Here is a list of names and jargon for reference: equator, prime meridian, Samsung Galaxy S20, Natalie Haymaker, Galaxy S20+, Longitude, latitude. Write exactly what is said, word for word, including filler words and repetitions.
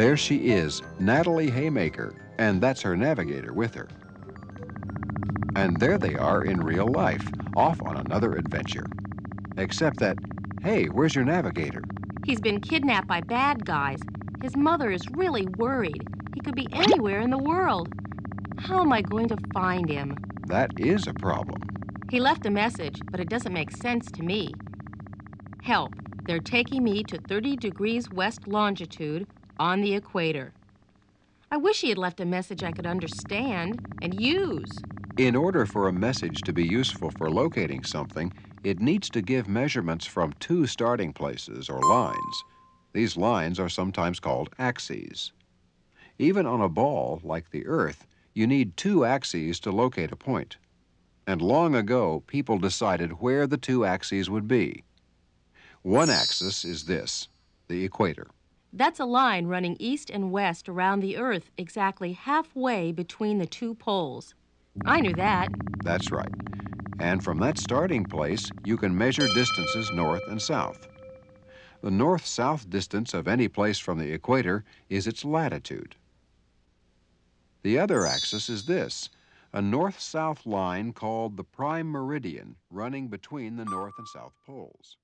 There she is, Natalie Haymaker, and that's her navigator with her. And there they are in real life, off on another adventure. Except that, hey, where's your navigator? He's been kidnapped by bad guys. His mother is really worried. He could be anywhere in the world. How am I going to find him? That is a problem. He left a message, but it doesn't make sense to me. Help, they're taking me to thirty degrees west longitude on the equator. I wish he had left a message I could understand and use. In order for a message to be useful for locating something, it needs to give measurements from two starting places or lines. These lines are sometimes called axes. Even on a ball, like the Earth, you need two axes to locate a point. And long ago, people decided where the two axes would be. One axis is this, the equator. That's a line running east and west around the Earth, exactly halfway between the two poles. I knew that. That's right. And from that starting place, you can measure distances north and south. The north-south distance of any place from the equator is its latitude. The other axis is this, a north-south line called the prime meridian running between the north and south poles.